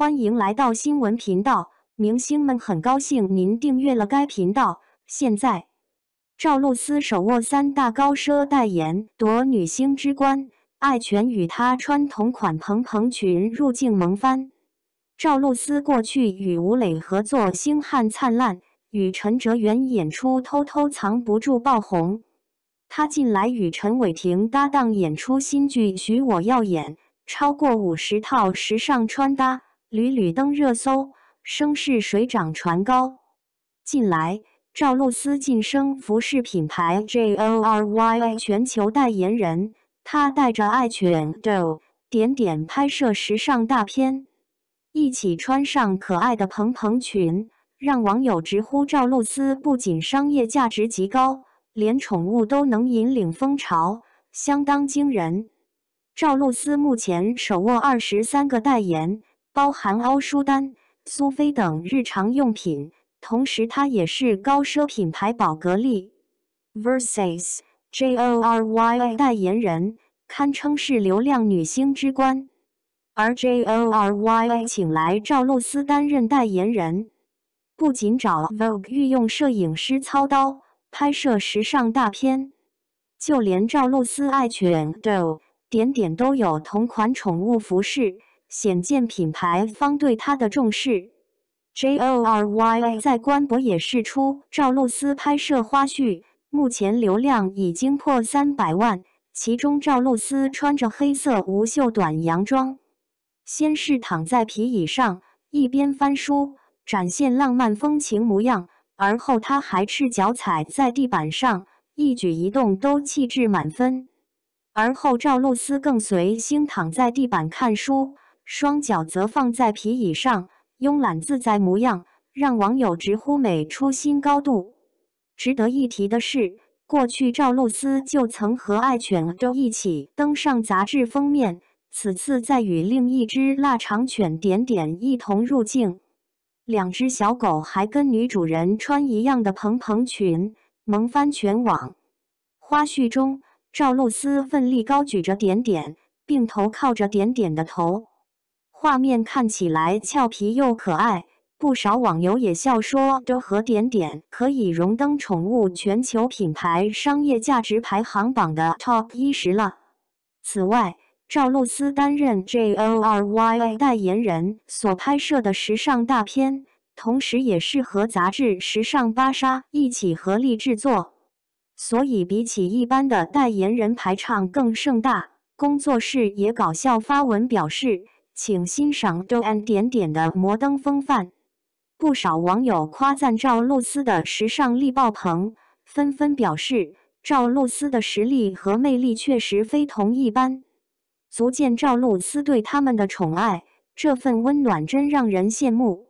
欢迎来到新闻频道，明星们很高兴您订阅了该频道。现在，赵露思手握三大高奢代言，夺女星之冠。艾全与她穿同款蓬蓬裙入境萌翻。赵露思过去与吴磊合作《星汉灿烂》，与陈哲远演出偷偷藏不住爆红。她近来与陈伟霆搭档演出新剧《许我耀眼》，超过50套时尚穿搭，屡屡登热搜，声势水涨船高。近来，赵露思晋升服饰品牌 JORYA 全球代言人，她带着爱犬 Doe 拍摄时尚大片。 一起穿上可爱的蓬蓬裙，让网友直呼赵露思不仅商业价值极高，连宠物都能引领风潮，相当惊人。赵露思目前手握23个代言，包含欧舒丹、苏菲等日常用品，同时她也是高奢品牌宝格丽 Versace JORYA 代言人，堪称是流量女星之冠。 而 JORYA 请来赵露思担任代言人，不仅找 Vogue 御用摄影师操刀拍摄时尚大片，就连赵露思爱犬 Doe 都有同款宠物服饰，显见品牌方对她的重视。JORYA 在官博也释出赵露思拍摄花絮，目前流量已经破300万，其中赵露思穿着黑色无袖短洋装。 先是躺在皮椅上，一边翻书，展现浪漫风情模样；而后她还赤脚踩在地板上，一举一动都气质满分。而后赵露思更随性躺在地板看书，双脚则放在皮椅上，慵懒自在模样，让网友直呼美出新高度。值得一提的是，过去赵露思就曾和爱犬Doe一起登上杂志封面。 此次再与另一只腊肠犬一同入境，两只小狗还跟女主人穿一样的蓬蓬裙，萌翻全网。花絮中，赵露思奋力高举着并头靠着的头，画面看起来俏皮又可爱。不少网友也笑说，Doe和可以荣登宠物全球品牌商业价值排行榜的 Top 10了。此外， 赵露思担任 JORYA 代言人所拍摄的时尚大片，同时也是和杂志《时尚芭莎》一起合力制作，所以比起一般的代言人排场更盛大。工作室也搞笑发文表示，请欣赏Doe的摩登风范。不少网友夸赞赵露思的时尚力爆棚，纷纷表示赵露思的实力和魅力确实非同一般。 足见赵露思对他们的宠爱，这份温暖真让人羡慕。